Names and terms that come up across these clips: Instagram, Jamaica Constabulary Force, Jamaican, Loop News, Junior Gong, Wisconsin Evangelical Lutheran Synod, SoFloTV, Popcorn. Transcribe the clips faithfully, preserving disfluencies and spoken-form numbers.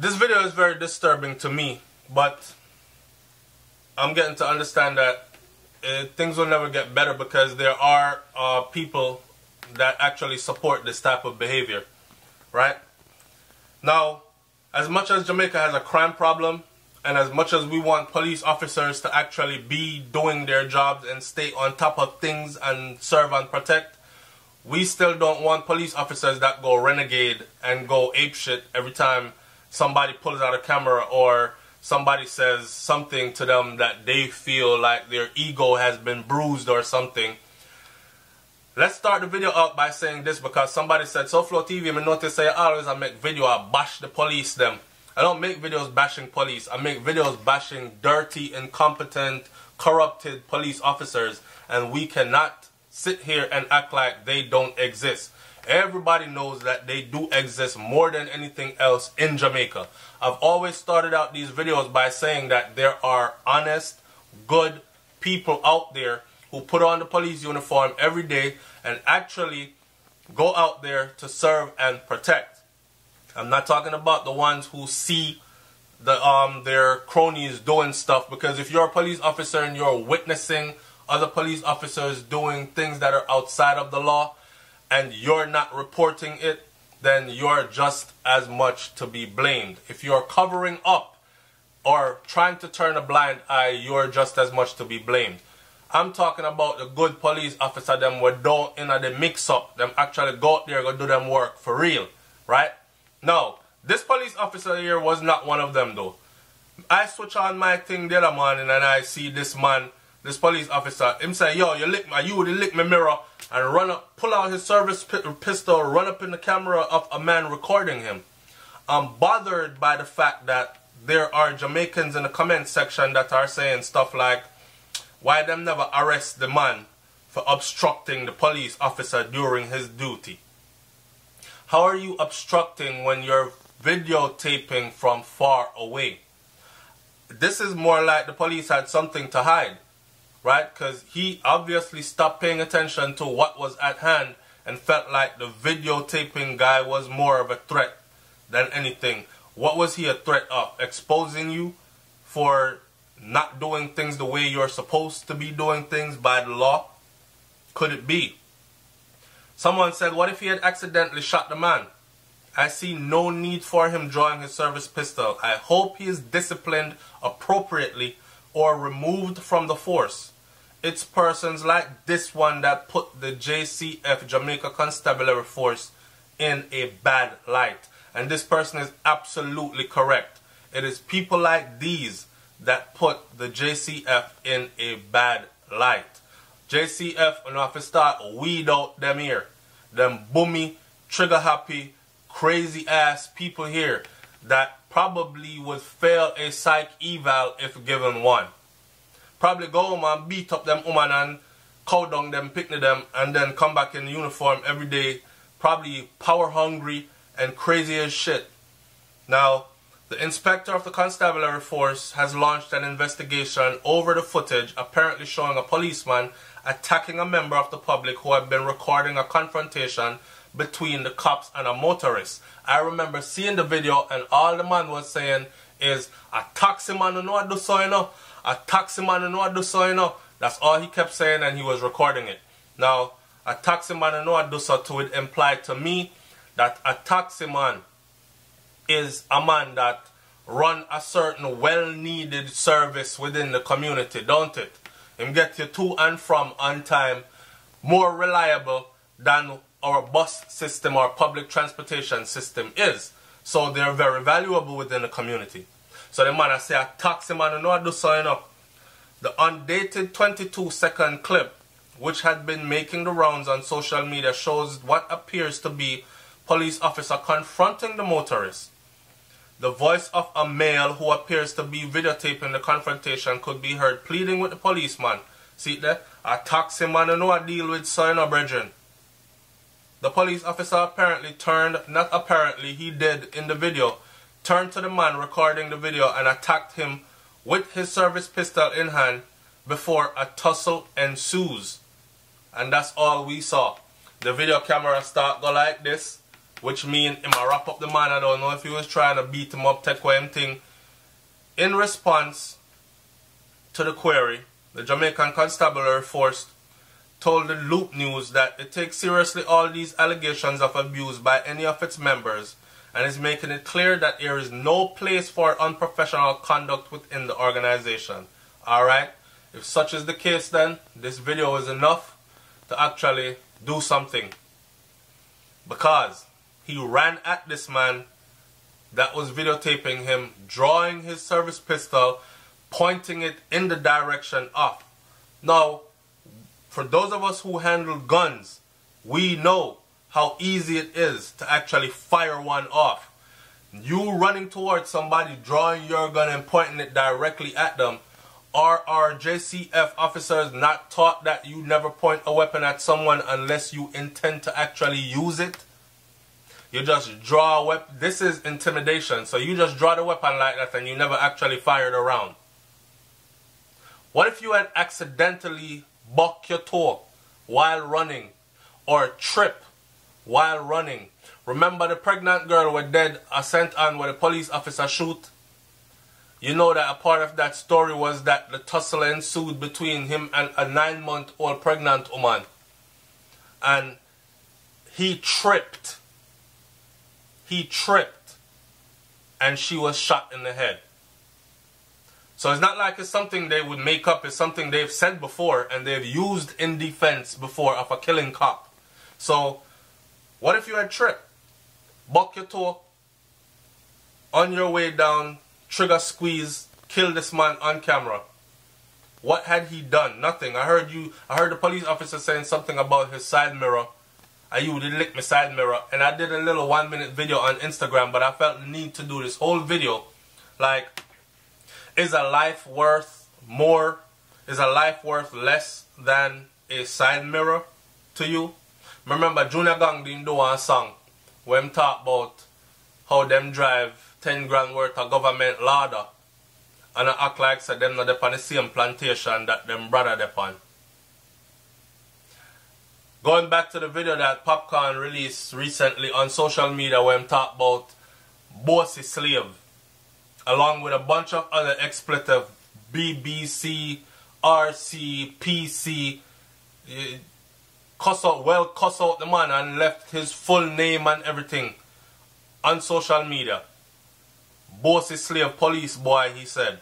This video is very disturbing to me, but I'm getting to understand that uh, things will never get better because there are uh, people that actually support this type of behavior, right? Now, as much as Jamaica has a crime problem, and as much as we want police officers to actually be doing their jobs and stay on top of things and serve and protect, we still don't want police officers that go renegade and go apeshit every time somebody pulls out a camera or somebody says something to them that they feel like their ego has been bruised or something. Let's start the video out by saying this, because somebody said, SoFloTV, I notice say always I make video, I bash the police them. I don't make videos bashing police. I make videos bashing dirty, incompetent, corrupted police officers. And we cannot sit here and act like they don't exist. Everybody knows that they do exist more than anything else in Jamaica. I've always started out these videos by saying that there are honest, good people out there who put on the police uniform every day and actually go out there to serve and protect. I'm not talking about the ones who see the um their cronies doing stuff, because if you're a police officer and you're witnessing other police officers doing things that are outside of the law, and you're not reporting it, then you're just as much to be blamed. If you're covering up or trying to turn a blind eye, you're just as much to be blamed. I'm talking about the good police officer them were don't in the mix up, them actually go out there go do them work for real, right? Now, this police officer here was not one of them though. I switch on my thing the other morning and I see this man, this police officer, him say, yo, you lick my, you would lick my mirror, and run up, pull out his service pistol, run up in the camera of a man recording him. I'm bothered by the fact that there are Jamaicans in the comment section that are saying stuff like, why them never arrest the man for obstructing the police officer during his duty? How are you obstructing when you're videotaping from far away? This is more like the police had something to hide, right? Because he obviously stopped paying attention to what was at hand and felt like the videotaping guy was more of a threat than anything. What was he a threat of? Exposing you for not doing things the way you're supposed to be doing things by the law? Could it be? Someone said, what if he had accidentally shot the man? I see no need for him drawing his service pistol. I hope he is disciplined appropriately or removed from the force. It's persons like this one that put the J C F, Jamaica Constabulary Force, in a bad light. And this person is absolutely correct. It is people like these that put the J C F in a bad light. J C F, and if we start weed out them here, them boomy, trigger happy, crazy ass people here that probably would fail a psych eval if given one. Probably go home and beat up them woman and cow down them, picnic them, and then come back in uniform every day, probably power hungry and crazy as shit. Now, the inspector of the constabulary force has launched an investigation over the footage apparently showing a policeman attacking a member of the public who had been recording a confrontation between the cops and a motorist. I remember seeing the video, and all the man was saying is, a taxi man who know what do so, you know. A taxi man who know what do so, you know. That's all he kept saying, and he was recording it. Now, a taxi man who know what do so, to it implied to me that a taxi man is a man that run a certain well-needed service within the community, don't it? Him get you to and from on time, more reliable than our bus system, our public transportation system is. So they're very valuable within the community. So the man I say a taxi man who know I do sign up. The undated twenty-two second clip, which had been making the rounds on social media, shows what appears to be police officer confronting the motorist. The voice of a male who appears to be videotaping the confrontation could be heard pleading with the policeman. See there? A taxi man who know I deal with sign up, brethren. The police officer apparently turned, not apparently, he did in the video, turned to the man recording the video and attacked him with his service pistol in hand before a tussle ensues. And that's all we saw. The video camera start go like this, which mean him a wrap up the man. I don't know if he was trying to beat him up, take away him thing. In response to the query, the Jamaican Constabulary Force told the Loop News that it takes seriously all these allegations of abuse by any of its members and is making it clear that there is no place for unprofessional conduct within the organization. Alright, if such is the case, then this video is enough to actually do something, because he ran at this man that was videotaping him, drawing his service pistol, pointing it in the direction of. Now, for those of us who handle guns, we know how easy it is to actually fire one off. You running towards somebody, drawing your gun and pointing it directly at them. Are our J C F officers not taught that you never point a weapon at someone unless you intend to actually use it? You just draw a weapon. This is intimidation. So you just draw the weapon like that and you never actually fired a round. What if you had accidentally buck your toe while running, or trip while running? Remember the pregnant girl with dead are sent on where the police officer shoot? You know that a part of that story was that the tussle ensued between him and a nine-month-old pregnant woman. And he tripped. He tripped. And she was shot in the head. So it's not like it's something they would make up. It's something they've said before and they've used in defense before of a killing cop. So what if you had tripped? Buck your toe. On your way down, trigger squeeze, kill this man on camera. What had he done? Nothing. I heard you. I heard the police officer saying something about his side mirror. I you did lick my side mirror, and I did a little one-minute video on Instagram. But I felt the need to do this whole video. Like, is a life worth more? Is a life worth less than a side mirror to you? Remember, Junior Gong didn't do one song where him talk about how them drive ten grand worth of government larder and I act like so them not on the same plantation that them brother dep on. Going back to the video that Popcorn released recently on social media where I'm talking about bossy slave, along with a bunch of other expletive, B B C, R C, P C, cuss out, well cuss out the man and left his full name and everything on social media. Bossy slave police boy, he said.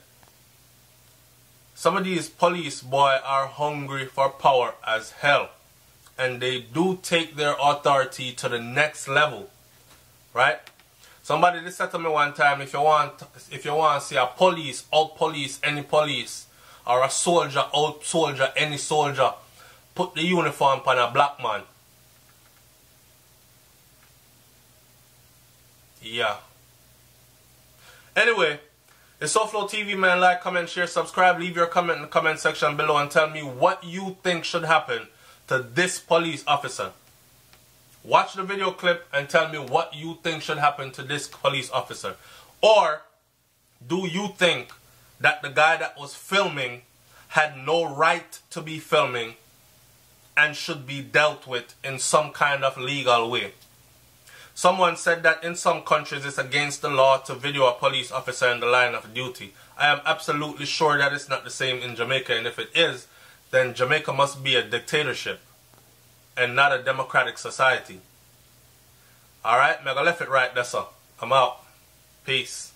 Some of these police boy are hungry for power as hell, and they do take their authority to the next level, right? Somebody just said to me one time, if you want, if you want to see a police out police any police, or a soldier out soldier any soldier, put the uniform on a black man. Yeah. Anyway, it's SoFloTV, man. Like, comment, share, subscribe. Leave your comment in the comment section below and tell me what you think should happen to this police officer. Watch the video clip and tell me what you think should happen to this police officer. Or do you think that the guy that was filming had no right to be filming and should be dealt with in some kind of legal way? Someone said that in some countries it's against the law to video a police officer in the line of duty. I am absolutely sure that it's not the same in Jamaica, and if it is, then Jamaica must be a dictatorship and not a democratic society. Alright, mega left it right, that's all. I'm out. Peace.